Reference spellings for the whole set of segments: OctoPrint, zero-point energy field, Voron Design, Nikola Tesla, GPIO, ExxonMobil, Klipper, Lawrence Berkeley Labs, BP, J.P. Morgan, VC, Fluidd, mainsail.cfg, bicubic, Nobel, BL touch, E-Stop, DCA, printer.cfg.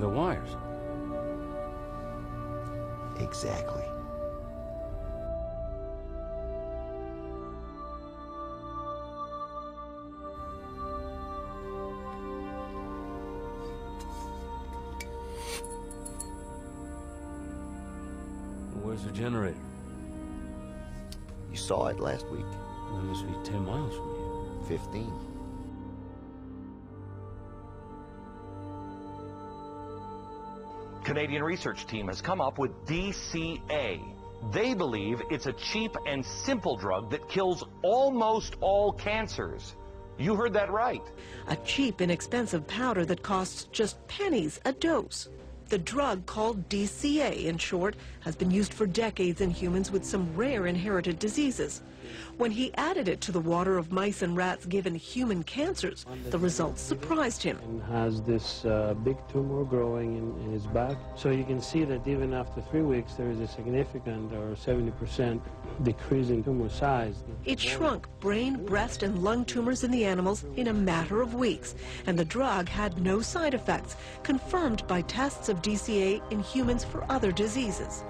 under the wires. Exactly. Where's the generator? You saw it last week. That must be 10 miles from here. 15. Canadian research team has come up with DCA. They believe it's a cheap and simple drug that kills almost all cancers. You heard that right. A cheap and inexpensive powder that costs just pennies a dose. The drug, called DCA in short, has been used for decades in humans with some rare inherited diseases. When he added it to the water of mice and rats given human cancers, the results surprised him. He has this big tumor growing in his back. So you can see that even after 3 weeks, there is a significant or 70% decrease in tumor size. It shrunk brain, breast, and lung tumors in the animals in a matter of weeks. And the drug had no side effects, confirmed by tests of DCA in humans for other diseases.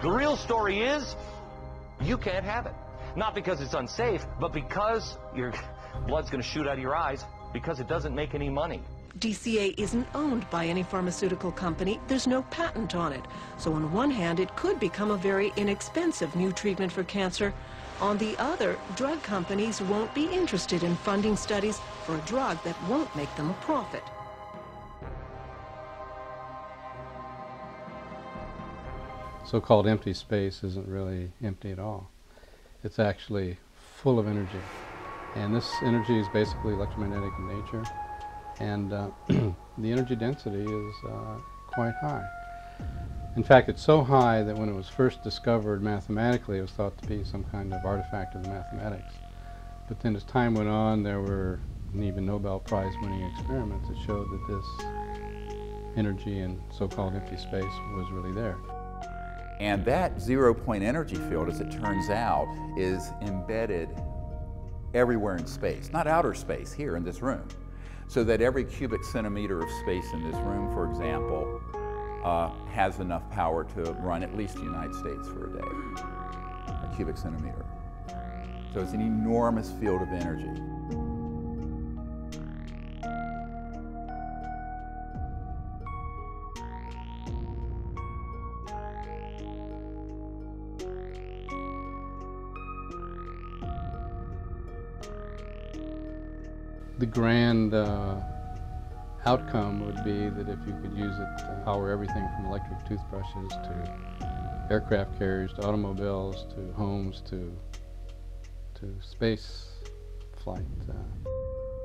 The real story is you can't have it. Not because it's unsafe, but because your blood's going to shoot out of your eyes because it doesn't make any money. DCA isn't owned by any pharmaceutical company. There's no patent on it. So on one hand, it could become a very inexpensive new treatment for cancer. On the other, drug companies won't be interested in funding studies for a drug that won't make them a profit. So-called empty space isn't really empty at all. It's actually full of energy. And this energy is basically electromagnetic in nature. And the energy density is quite high. In fact, it's so high that when it was first discovered mathematically, it was thought to be some kind of artifact of the mathematics. But then as time went on, there were even Nobel Prize winning experiments that showed that this energy in so-called empty space was really there. And that zero-point energy field, as it turns out, is embedded everywhere in space. Not outer space, here in this room. So that every cubic centimeter of space in this room, for example, has enough power to run at least the United States for a day. A cubic centimeter. So it's an enormous field of energy. The grand outcome would be that if you could use it to power everything from electric toothbrushes to aircraft carriers to automobiles to homes to space flight.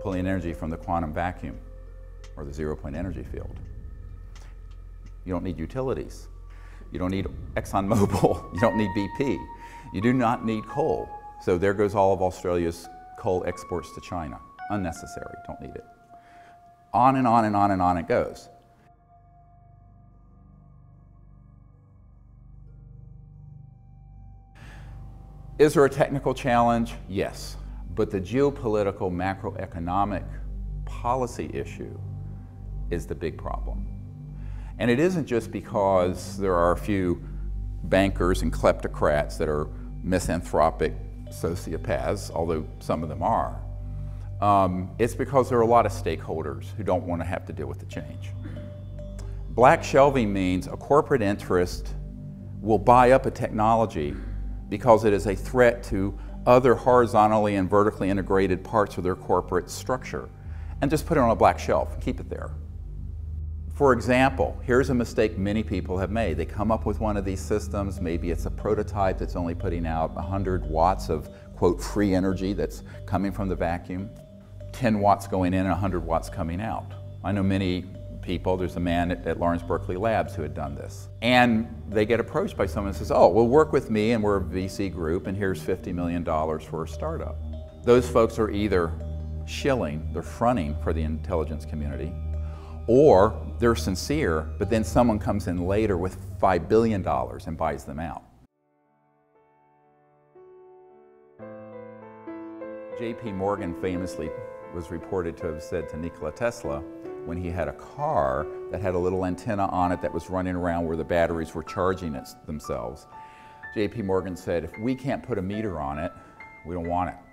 Pulling energy from the quantum vacuum or the zero-point energy field. You don't need utilities. You don't need ExxonMobil. You don't need BP. You do not need coal. So there goes all of Australia's coal exports to China. Unnecessary, don't need it. On and on and on and on it goes. Is there a technical challenge? Yes. But the geopolitical, macroeconomic policy issue is the big problem. And it isn't just because there are a few bankers and kleptocrats that are misanthropic sociopaths, although some of them are. It's because there are a lot of stakeholders who don't want to have to deal with the change. Black shelving means a corporate interest will buy up a technology because it is a threat to other horizontally and vertically integrated parts of their corporate structure, and just put it on a black shelf and keep it there. For example, here's a mistake many people have made. They come up with one of these systems, maybe it's a prototype that's only putting out 100 watts of, quote, free energy that's coming from the vacuum. 10 watts going in and 100 watts coming out. I know many people, there's a man at Lawrence Berkeley Labs who had done this. And they get approached by someone who says, oh, well, work with me and we're a VC group and here's $50 million for a startup. Those folks are either shilling, they're fronting for the intelligence community, or they're sincere, but then someone comes in later with $5 billion and buys them out. J.P. Morgan famously was reported to have said to Nikola Tesla, when he had a car that had a little antenna on it that was running around where the batteries were charging themselves. J.P. Morgan said, if we can't put a meter on it, we don't want it.